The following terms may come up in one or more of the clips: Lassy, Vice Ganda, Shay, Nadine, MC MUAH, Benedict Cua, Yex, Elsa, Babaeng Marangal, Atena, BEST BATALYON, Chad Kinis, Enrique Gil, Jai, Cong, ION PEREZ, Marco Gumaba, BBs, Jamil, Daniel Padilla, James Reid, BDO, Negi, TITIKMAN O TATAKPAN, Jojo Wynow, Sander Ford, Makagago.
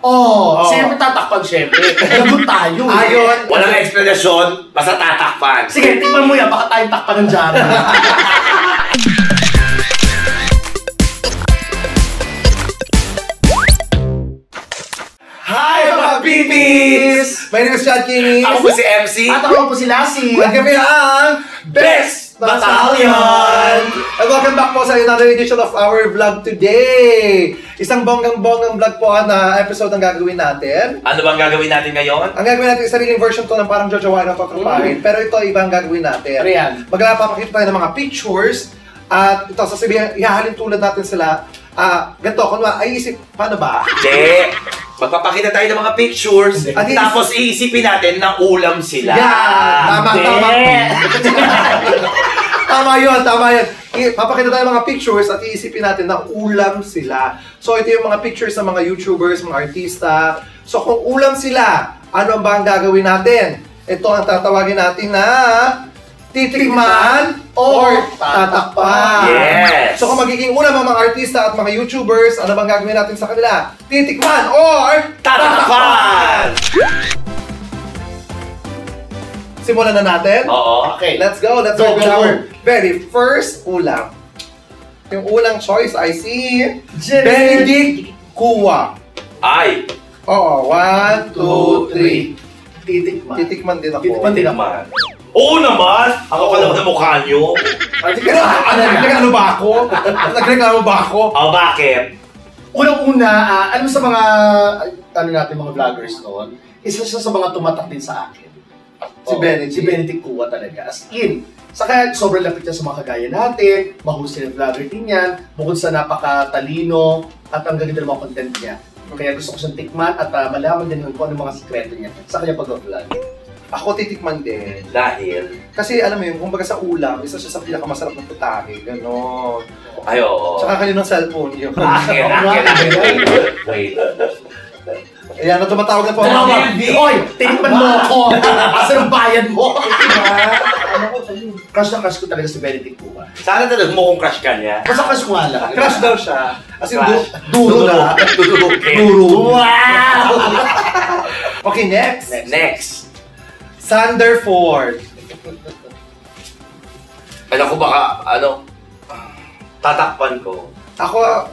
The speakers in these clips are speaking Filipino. Oo. Oh, siyempre tatakpan, siyempre. Lagot tayo. Ayun. Walang explanation, basta tatakpan. Sige, tingnan mo yan. Baka tayong takpan ng Jana. Hi, mga babies! My name is Chad Kinis. Ako po si MC. At ako po si Lassy. At kami ang Best Batalyon! And welcome back po sa another edition of our vlog today! Isang bonggang-bonggang vlog po na episode ang gagawin natin. Ano bang gagawin natin ngayon? Ang gagawin natin, sariling version to ng parang Jojo Wynow Tatrapahin. Pero ito, iba ang gagawin natin. Riyan. Magpapakita tayo ng mga pictures. At ito, sasabihin, ihahalin tulad natin sila. Ganito, kunwa, ay isip, paano ba? Hindi! Magpapakita tayo ng mga pictures. At tapos iisipin natin na ulam sila. Yeah! Tama, tama. Tama yun, tama yun. Papakita tayo ng mga pictures at iisipin natin na ulam sila. So ito yung mga pictures ng mga YouTubers, mga artista. So kung ulam sila, ano ba ang gagawin natin? Ito ang tatawagin natin na titikman or tatakpan. Yes. So kung magiging ulam ang mga artista at mga YouTubers, ano bang gagawin natin sa kanila? Titikman or tatakpan! Simulan na natin? Oo. Okay, let's go. Let's go with our very first ulam. Yung ulang choice I see Benedict Cua. Ay! Oo. 1, 2, 3. Titikman. Titikman din ako. Titikman din naman. Oo naman! Ako pala na mukha nyo. Nagreklamo ba ako? Nagreklamo ba ako? O bakit? Unang-una, ano sa mga, ano natin mga vloggers noon, isa siya sa mga tumatak din sa akin. Si Benedict Cua talaga, as in. Saka sobrang lapit niya sa mga kagaya natin, mahusay na vlogger din yan, bukod sa napakatalino at ang gaganda ng mga content niya. Kaya gusto ko siyang tikman at malaman din kung ano mga sikreto niya sa kanya pag-vlog. Ako titikman din. Dahil? Kasi alam mo yun, kumbaga sa ulam, isa siya sa pinakamasarap ng putahe, gano'n. Ay, oo. Tsaka kaninang cellphone yun. Wait. Ayan, na tumatawag na po ako. Oy! Tinikman mo ako! Asa ng bayan mo! Crush na crush ko talaga si Benedict Cua. Sana talaga mo kung crush ka niya. Basta crush ko lang. Crush daw siya. As in, duro na. Duro. Wow! Okay, next. Next. Sander Ford. Alam ko baka, ano, tatakpan ko. Ako,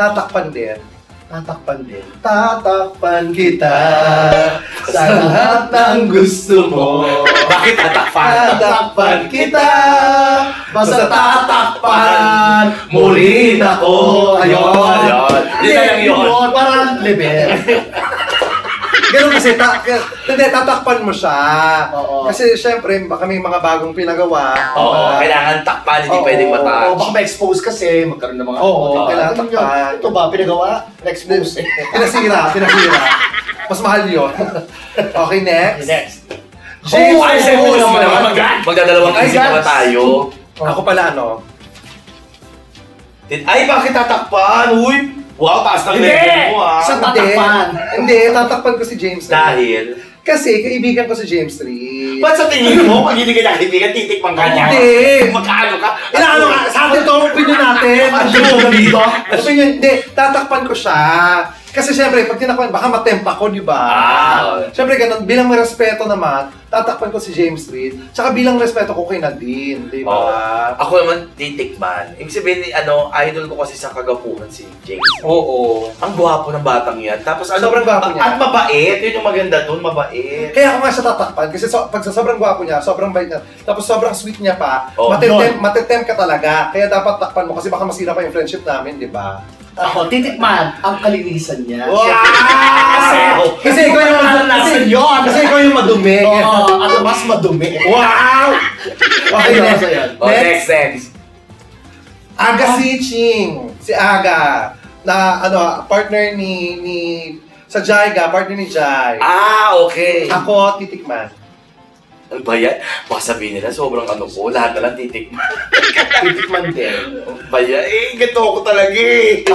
tatakpan din. Tatakpan din. Tatakpan kita sa lahat ng gusto mo. Bakit tatakpan? Tatakpan kita. Basta tatakpan. Muli na ko. Ayun. Hindi lang yun. Parang liber. Ganun kasi, tatakpan mo siya. Oo. Kasi syempre, baka may mga bagong pinagawa. Oo, kailangan takpan, hindi pwedeng matouch. Baka ma-expose kasi, magkaroon ng mga... Oo, kailangan takpan. Ito ba, pinagawa? Na-expose eh. Pinasira. Mas mahal yun. Okay, next. James Reid mo naman. Magdadalawang isip naman tayo. Ako pala, ano? Ay, bakit tatakpan? Uy! Wow, taas ng level mo ah! Sa tatakpan! Hindi, tatakpan ko si James Reid. Dahil? Kasi kaibigan ko si James Reid. Ba't sa tingin mo, pag hindi kailangan kaibigan, titikman ka niya? Hindi! Magkaano ka? Inaano ka? Sa atin ito, opinion natin! Ang dito ka dito? Opinion, hindi, tatakpan ko siya. Kasi siyempre, pag tinakpan, baka matempa ko, di ba? Siyempre, ganun, bilang may respeto naman, tatakpan ko si James Reid. Tsaka bilang respeto ko kay Nadine, di ba? Ako naman, titikman. Ibig sabihin, ano, idol ko kasi sa kagapuhan si James. Oo. Ang gwapo ng batang yan. Tapos, ano, sobrang gwapo niya. At mabait. Yun yung maganda doon, mabait. Kaya ako nga siya tatakpan. Kasi pag sa sobrang gwapo niya, sobrang bait niya. Tapos, sobrang sweet niya pa. Matetempt ka talaga. Kaya dapat takpan mo kasi baka masira pa yung friendship namin, di ba? Ako, titikman ang kalinisan niya. Wow! Kasi ikaw yung madumi. Kasi ikaw yung madumi. Oo, ano mas madumi. Wow! Okay, next. Aga Siching. Si Aga. Na, ano, partner ni... Sa Jai ka, partner ni Jai. Ah, okay. Ako, titikman. Ano ba yan? Baka sabihin nila, sobrang ano ko, lahat na lang titikman. Titikman din. Baya, eh, ganito ako talaga eh.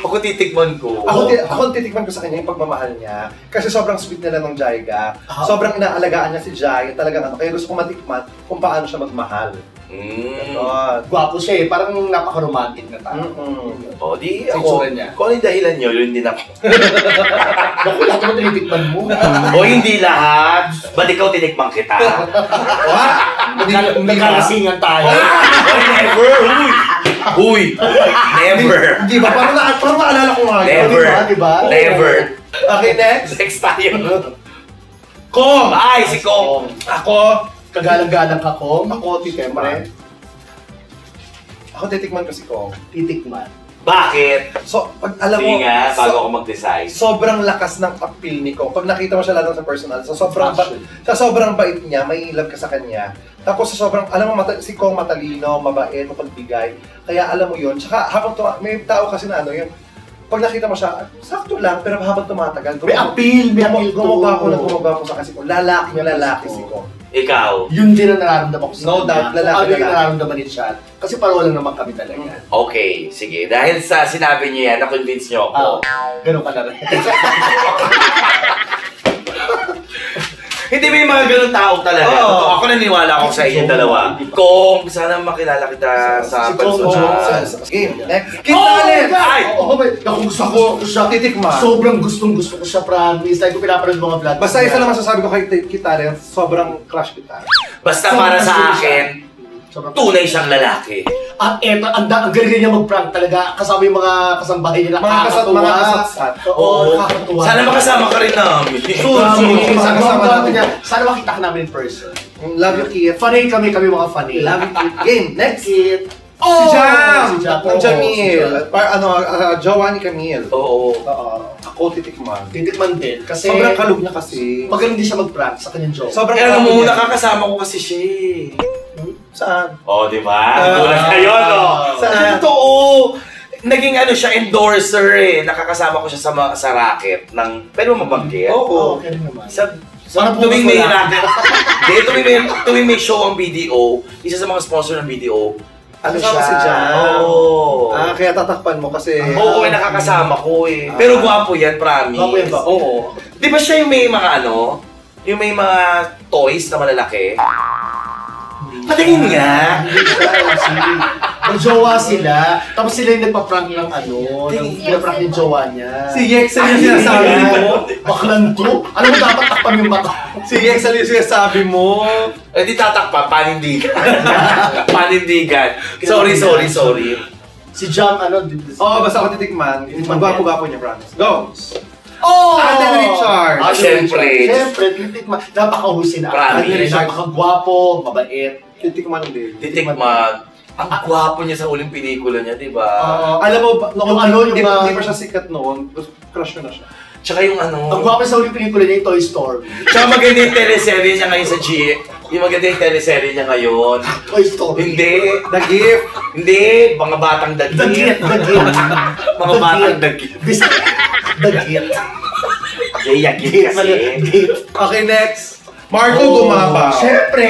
Ako titikman ko. Ako titikman ko sa kanya yung pagmamahal niya. Kasi sobrang sweet nila ng Jaiga. Sobrang inaalagaan niya si Jai. Talagang ano, kaya gusto ko matikman kung paano siya magmahal. Gwapo siya eh, parang napaka-romantic na tao. O di ako, kung anong dahilan nyo, yun din ako. Naku, lahat mo tinitikman mo. O hindi lahat, ba't ikaw tinikman kita? Nagkalasingan tayo. Never! Uy! Never! Di ba? Parang maalala ko nga yun. Never! Never! Okay, next! Next tayo. Cong! Ay, si Cong! Ako! Kagalang-galang ka, Cong. Ako, titikman. Ako, titikman ko si Cong. Titikman. Bakit? So, pag alam mo... Tinga, bago ako mag-design. Sobrang lakas ng appeal ni Cong. Pag nakita mo siya lahat sa personal, sa sobrang bait niya, may love ka sa kanya. Tapos sa sobrang, alam mo, si Cong matalino, mabait, mapagbigay. Kaya alam mo yun. Tsaka, habang may tao kasi na ano yun, pag nakita mo siya, sakto lang, pero habang tumatagal, may appeal gumaba ko sa kasi ko. Lalaki si Cong. Ikaw? Yun din ang nararamdaman ko sa kanya. No doubt, lalaki ang nararamdaman ni Chad. Kasi parola naman kami talaga. Okay, sige. Dahil sa sinabi niyo yan, na-convince niyo ako. Ganun ka na rin. Hindi ba yung mga ganun tao talaga? Ako naniniwala ako sa inyo dalawa. Kung sana makilala kita sa personal. Game, next. Kintalent! Ay! Gusto ko siya titikman. Sobrang gustong-gusto ko siya, promise. Dahil ko pinapanood mga vlog. Basta isa lang masasabi ko kay Kintalent, sobrang crush kita. Basta para sa akin, tunay siyang lalaki. At eto, ang galing niya mag-prank talaga. Kasama yung mga kasambahay nila. Mga kasatsat. Oo, nakakatuwa. Sana makasama ka rin namin. Soon. Sana kasama natin niya. Sana makita ka namin in person. Love you, Kit. Fanay kami mga fanay. Love you, Kit. Game, next. Kit. Si Jam! Ang Jamil. Jowa ni Camille. Oo. Ako, titikman. Titikman din. Kasi sobrang kalug niya kasi. Magaling din siya mag-prank sa kanyang jowa. Sobrang kalug niya. Nakakasama ko kasi Shay. Saan? O, di ba? Tulad kayo, no? Saan? Totoo! Naging ano siya, endorser eh. Nakakasama ko siya sa racket ng... Pwede mo mabanggit? Oo. Okay naman. Tuwing may racket... Tuwing may show ang BDO, isa sa mga sponsor ng BDO, ano siya? Kasi dyan? Oo. Kaya tatakpan mo kasi... Oo, nakakasama ko eh. Pero guwapo yan, promise. Guwapo yan ba? Oo. Di ba siya yung may mga ano? Yung may mga toys na malalaki? Patingin nga! Ang jowa sila, tapos sila yung nagpa-prank ng ano, nagpa-prank yung jowa niya. Si Yex yung sinasabi mo. Baklan to? Alam mo, dapat takpan yung mata. Si Yex yung sinasabi mo. Eh di tatakpan, panindigan. Panindigan. Sorry. Si Jam, ano? Oo, basta ako titikman. Magwapo-gwapo niya, promise. Go! Atena Richard! Siyempre, titikman. Napakahusay na. Atena Richard, napakagwapo, mabait. Titikman din. Titikman. Ang gwapo niya sa uling pelikula niya, di ba? Alam mo, hindi pa siya sikat noon, crush ko na siya. Tsaka yung ano... Ang gwapo sa uling pelikula niya yung Toy Story. Tsaka maganda yung teleserye niya ngayon sa GX. Yung maganda yung teleserye niya ngayon. Toy Story? Hindi. The Gift. Hindi. Mga batang The Gift. The Gift. Mga batang The Gift. The Gift. Yayagin kasi. Okay, next. Marco Gumaba. Siyempre,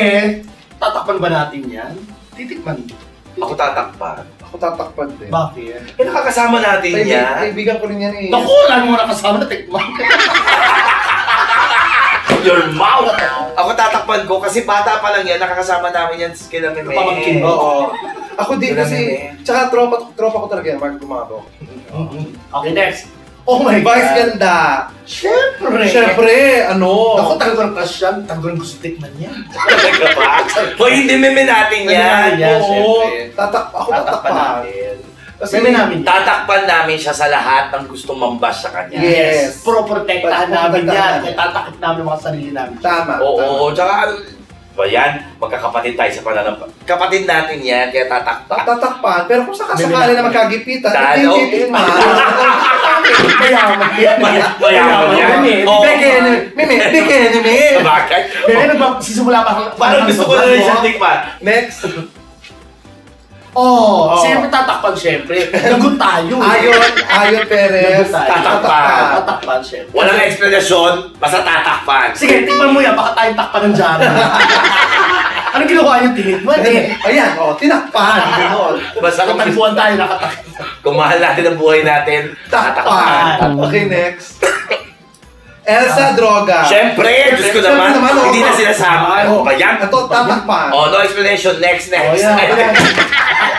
tatakpan ba natin yan? Titikman. Ako tatakpan din. Bakit? Eh, nakakasama natin yan. Kaibigan ko rin yan eh. Nakulan mo nakasama na tikman. Your mouth! Ako tatakpan ko kasi bata pa lang yan. Nakakasama namin yan kailan may may. Kapamangkin mo. Oo. Ako din kasi, tsaka tropa ko talaga yan, Marco Gumaba. Okay, next. Oh my God! Vice ganda! Siyempre! Ano? Ako, tagal ko ng crush yan. Tagal ko ng gusto tikman niya. Talaga ba? O hindi meme natin yan. Oo. Ako tatakpan. Tatakpan namin siya sa lahat ng gustong mambas sa kanya. Yes! Pro-protectahan namin yan. Kaya tatakip namin mga sarili namin. Tama. Oo. Tsaka, yan, magkakapatid tayo sa pananampalataya. Kapatid natin yan, kaya tatakpan. Tatakpan? Pero kung sakasakali na magkagipitan, hindi man. Mayaman yan. Big enemy. Sabagay. Sisimula pa kang... Parang gusto ko na rin siya tikman. Next. Siyempre tatakpan siyempre. Nagot tayo. Ayon Perez. Tatakpan siyempre. Walang explanation, basta tatakpan. Sige, tikman mo yan, baka tayong takpan ng dyan. Anong ginawa niyo, tinikman eh? Ayan, tinakpan. Basta katagpuan tayo, nakatakpan. Kung mahal natin ang buhay natin, tatakpan. Okay, next. Elsa, droga. Siyempre, Diyos ko naman, hindi na sinasama. Ano ba yan? Ito, tatakpan. Oh, no explanation. Next.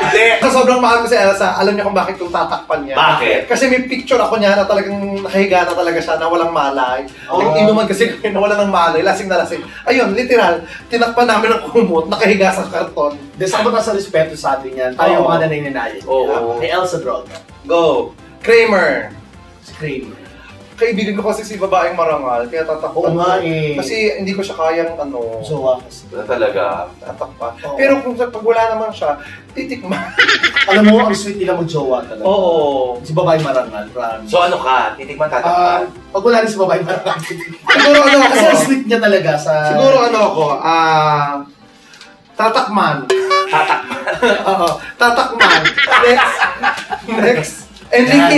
Kasi sobrang mahal ko si Elsa, alam niya kung bakit kung tatakpan niya. Bakit? Kasi may picture ako niya na talagang nakahiga na talaga siya, na walang malay. Nag-inuman kasi kami na wala ng malay, lasing na lasing. Ayun, literal, tinakpan namin ng kumot, nakahiga sa karton. Desakto ka sa respeto sa atin yan, tayo mga nanay-nanayin. Oo. Kay Elsa, droga. Go. Kramer. Si Kramer. Kaibigan ko kasi si Babaeng Marangal, kaya tatakpan ko. Kasi hindi ko siya kayang ano... Jowa kasi. Talaga. Tatakpan. Oh. Pero kung pag wala naman siya, titikman. Alam mo, ang sweet nila mag-jowa talaga. Oo. Si Babaeng Marangal, promise. So ano ka? Titikman, tatakpan? Pag wala rin si Babaeng Marangal, titikman. Siguro ano ako. Kasi ang sweet niya talaga sa... Siguro ano ako, Tatakman. Next. Enrique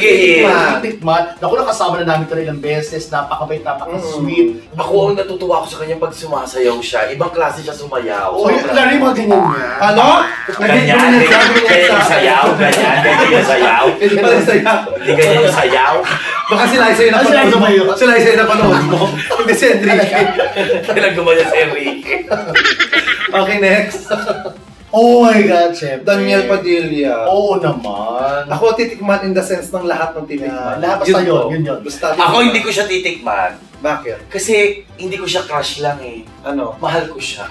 Gil. Tikman. Naku, nakasama na namin ito na ilang beses. Napakabait, napaka-sweet. Ako ang natutuwa ko sa kanya pag sumasayaw siya. Ibang klase siya sumayaw. Oo, lari mga ganyan niya. Ano? Ganyan yung sayaw. Hindi ganyan yung sayaw. Baka sila sa'yo napanood mo. Hindi si Enrique. Talagang gumayon si Enrique. Okay, next. Oh my God, Chef. Daniel Padilla. Oo naman. Ako titikman in the sense ng lahat ng tinikman. Lahat basta yun. Basta ako hindi ko siya titikman. Bakit? Kasi hindi ko siya crush lang eh. Ano? Mahal ko siya.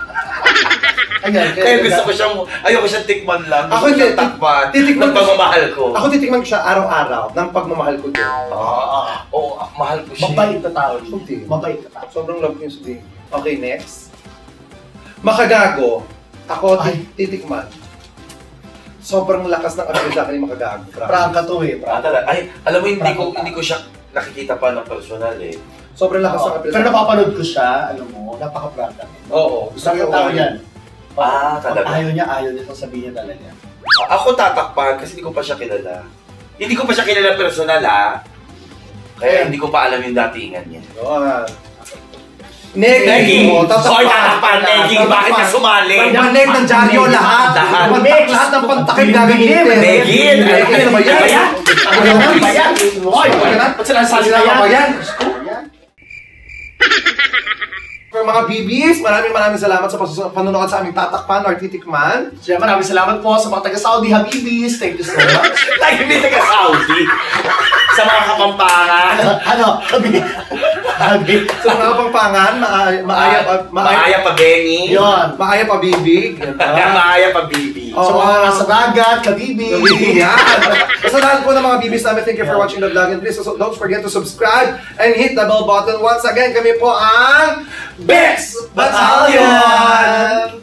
Kaya gusto ko siyang, ayoko siyang tikman lang. Ako hindi siyang takpan ng pagmamahal ko. Ako titikman ko siya araw-araw ng pagmamahal ko din. Oo, mahal ko siya. Mabait na tao din. Sobrang love ko yun sa din. Okay, next. Makagago. Ako, titikman. Sobrang lakas ng apel sa akin yung Makagago. Prangka to eh. Ay, alam mo, hindi ko siya nakikita pa ng personal eh. Sobrang lakas ng apel sa akin. Pero napapanood ko siya, alam mo, napaka-prangka. Oo. Gusto ko yung tao yan. Talaga. Ayaw niya kung sabihin niya talaga. Ako tatakpan kasi hindi ko pa siya kilala. Hindi ko pa siya kilala personal ah. Kaya hindi ko pa alam yung datingan niya. Oo nga. Negi! Soy tatakpan, Negi! Bakit ka sumali? Pagneg ng dyaryo lahat! Lahat ng pantakip gagamitin! Negi! Ano ba yan? Ano ba yan? Oy! Ba't sila nasasin na ba yan? Mga BBs, maraming salamat sa panonood sa aming Tatakpan or Titikman. Siya, maraming salamat po sa mga taga-Saudi Habibis. Thank you so much. Hindi taga-Saudi. Sa mga Kapampangan. Ano? Habib. Sa mga Kapampangan, maaya pa Benny. Yun. Maaya pa Bibig. Maaya pa Bibig. Sa mga nasa dagat, kabibig. Yan. Masalahan po ng mga BBs namin. Thank you for watching the vlog. And please don't forget to subscribe and hit the bell button. Once again, kami po ang BEST BATALYON!